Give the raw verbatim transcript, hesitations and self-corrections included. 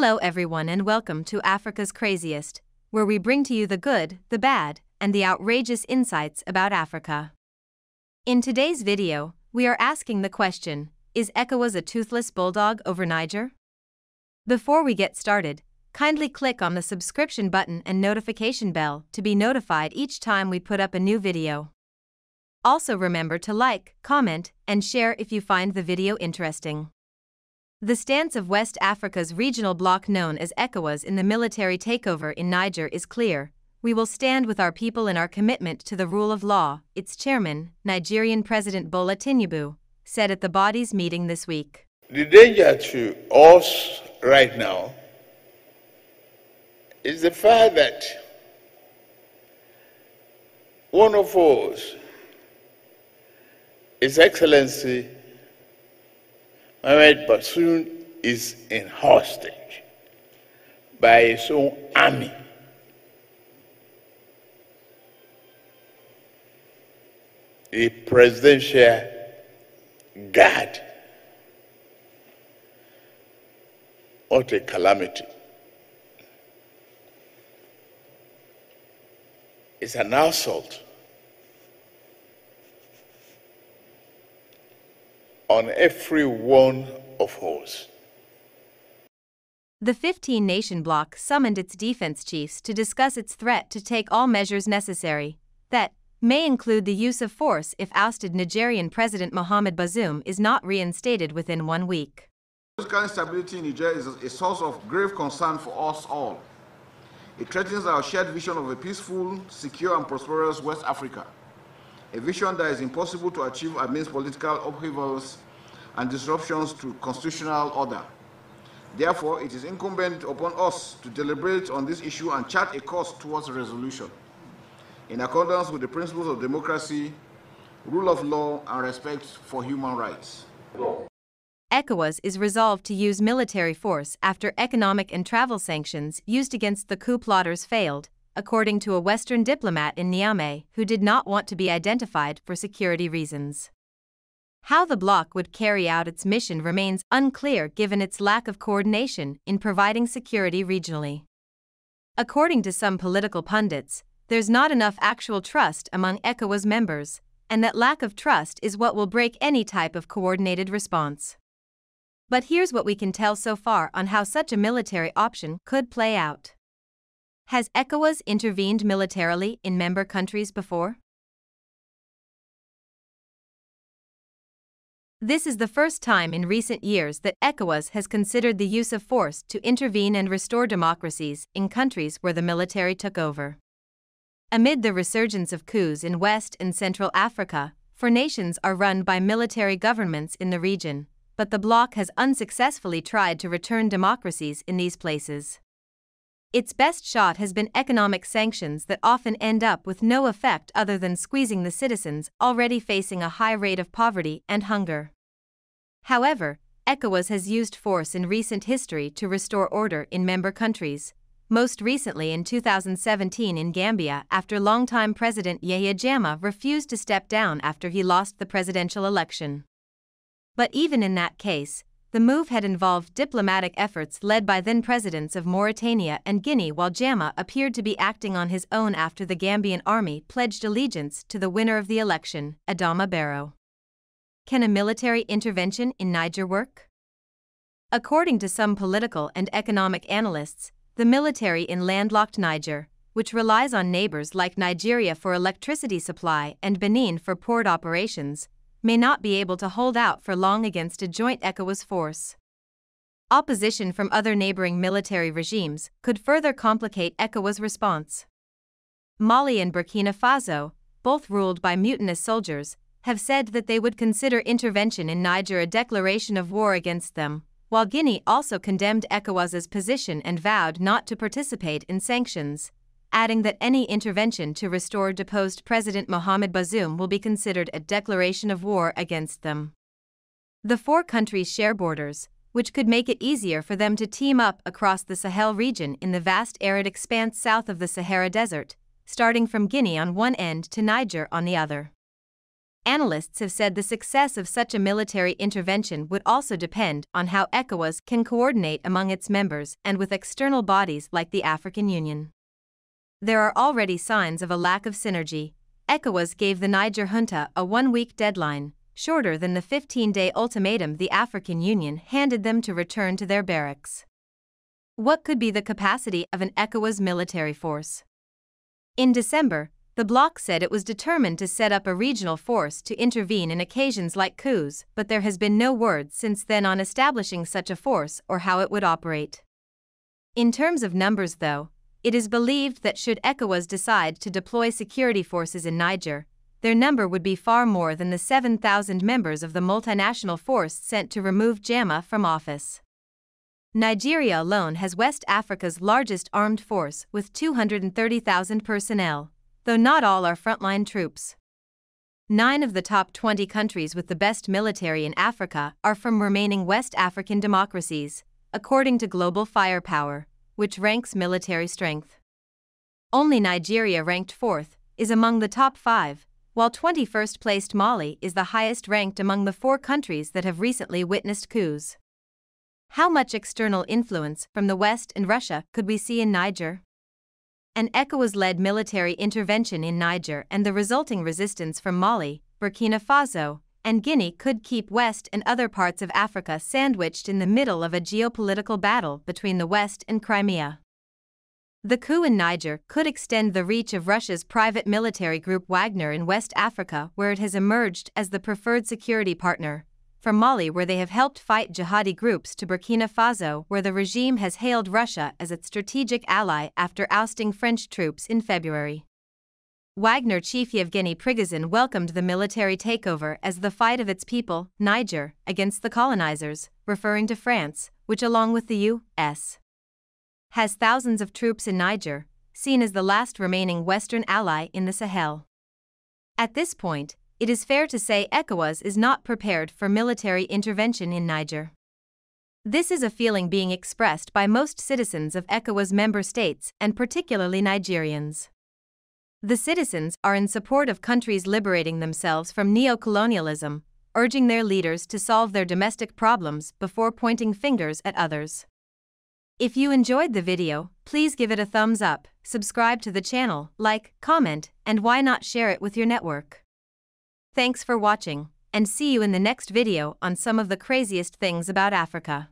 Hello everyone and welcome to Africa's Craziest, where we bring to you the good, the bad, and the outrageous insights about Africa. In today's video, we are asking the question, is ECOWAS a toothless bulldog over Niger? Before we get started, kindly click on the subscription button and notification bell to be notified each time we put up a new video. Also remember to like, comment, and share if you find the video interesting. The stance of West Africa's regional bloc known as ECOWAS in the military takeover in Niger is clear. We will stand with our people in our commitment to the rule of law, its chairman, Nigerian President Bola Tinubu, said at the body's meeting this week. The danger to us right now is the fact that one of us, His Excellency Mohamed Bazoum, is in hostage by his own army. The presidential guard. What a calamity. It's an assault on every one of us. The fifteen-nation bloc summoned its defense chiefs to discuss its threat to take all measures necessary that may include the use of force if ousted Nigerian President Mohamed Bazoum is not reinstated within one week. Political instability in Niger is a source of grave concern for us all. It threatens our shared vision of a peaceful, secure and prosperous West Africa. A vision that is impossible to achieve amidst political upheavals and disruptions to constitutional order. Therefore, it is incumbent upon us to deliberate on this issue and chart a course towards resolution, in accordance with the principles of democracy, rule of law, and respect for human rights. ECOWAS is resolved to use military force after economic and travel sanctions used against the coup plotters failed, according to a Western diplomat in Niamey who did not want to be identified for security reasons. How the bloc would carry out its mission remains unclear given its lack of coordination in providing security regionally. According to some political pundits, there's not enough actual trust among ECOWAS members, and that lack of trust is what will break any type of coordinated response. But here's what we can tell so far on how such a military option could play out. Has ECOWAS intervened militarily in member countries before? This is the first time in recent years that ECOWAS has considered the use of force to intervene and restore democracies in countries where the military took over. Amid the resurgence of coups in West and Central Africa, four nations are run by military governments in the region, but the bloc has unsuccessfully tried to return democracies in these places. Its best shot has been economic sanctions that often end up with no effect other than squeezing the citizens already facing a high rate of poverty and hunger. However, ECOWAS has used force in recent history to restore order in member countries, most recently in two thousand seventeen in Gambia after longtime President Yahya Jammeh refused to step down after he lost the presidential election. But even in that case, the move had involved diplomatic efforts led by then-presidents of Mauritania and Guinea, while Jammeh appeared to be acting on his own after the Gambian army pledged allegiance to the winner of the election, Adama Barrow. Can a military intervention in Niger work? According to some political and economic analysts, the military in landlocked Niger, which relies on neighbors like Nigeria for electricity supply and Benin for port operations, may not be able to hold out for long against a joint ECOWAS force. Opposition from other neighboring military regimes could further complicate ECOWAS' response. Mali and Burkina Faso, both ruled by mutinous soldiers, have said that they would consider intervention in Niger a declaration of war against them, while Guinea also condemned ECOWAS' position and vowed not to participate in sanctions, adding that any intervention to restore deposed President Mohamed Bazoum will be considered a declaration of war against them. The four countries share borders, which could make it easier for them to team up across the Sahel region in the vast arid expanse south of the Sahara Desert, starting from Guinea on one end to Niger on the other. analysts have said the success of such a military intervention would also depend on how ECOWAS can coordinate among its members and with external bodies like the African Union. There are already signs of a lack of synergy. ECOWAS gave the Niger junta a one-week deadline, shorter than the fifteen-day ultimatum the African Union handed them to return to their barracks. What could be the capacity of an ECOWAS military force? In December, the bloc said it was determined to set up a regional force to intervene in occasions like coups, but there has been no word since then on establishing such a force or how it would operate. In terms of numbers, though, it is believed that should ECOWAS decide to deploy security forces in Niger, their number would be far more than the seven thousand members of the multinational force sent to remove Jammeh from office. Nigeria alone has West Africa's largest armed force with two hundred thirty thousand personnel, though not all are frontline troops. Nine of the top twenty countries with the best military in Africa are from remaining West African democracies, according to Global Firepower, which ranks military strength. Only Nigeria, ranked fourth, is among the top five, while twenty-first-placed Mali is the highest ranked among the four countries that have recently witnessed coups. How much external influence from the West and Russia could we see in Niger? An ECOWAS-led military intervention in Niger and the resulting resistance from Mali, Burkina Faso, and Guinea could keep West and other parts of Africa sandwiched in the middle of a geopolitical battle between the West and Crimea. The coup in Niger could extend the reach of Russia's private military group Wagner in West Africa, where it has emerged as the preferred security partner, from Mali, where they have helped fight jihadi groups, to Burkina Faso, where the regime has hailed Russia as its strategic ally after ousting French troops in February. Wagner chief Yevgeny Prigozhin welcomed the military takeover as the fight of its people, Niger, against the colonizers, referring to France, which along with the U S has thousands of troops in Niger, seen as the last remaining Western ally in the Sahel. At this point, it is fair to say ECOWAS is not prepared for military intervention in Niger. This is a feeling being expressed by most citizens of ECOWAS member states, and particularly Nigerians. The citizens are in support of countries liberating themselves from neocolonialism, urging their leaders to solve their domestic problems before pointing fingers at others. If you enjoyed the video, please give it a thumbs up, subscribe to the channel, like, comment, and why not share it with your network. Thanks for watching, and see you in the next video on some of the craziest things about Africa.